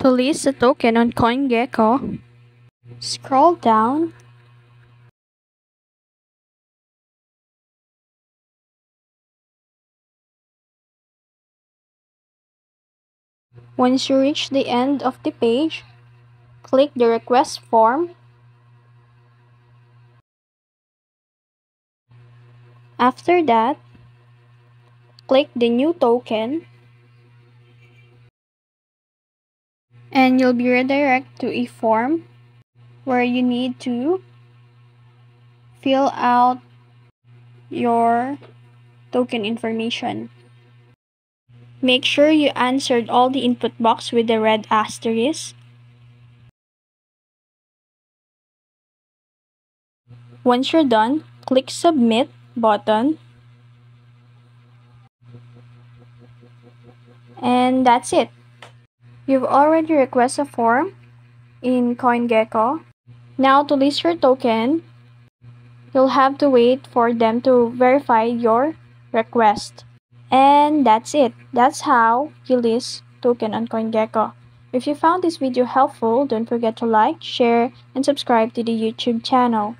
To list a token on CoinGecko, scroll down, once you reach the end of the page, click the request form. After that, click the new token and you'll be redirected to a form where you need to fill out your token information. Make sure you answered all the input box with the red asterisk. Once you're done, click Submit button. And that's it. You've already requested a form in CoinGecko. Now to list your token, you'll have to wait for them to verify your request. And that's it. That's how you list token on CoinGecko. If you found this video helpful, don't forget to like, share, and subscribe to the YouTube channel.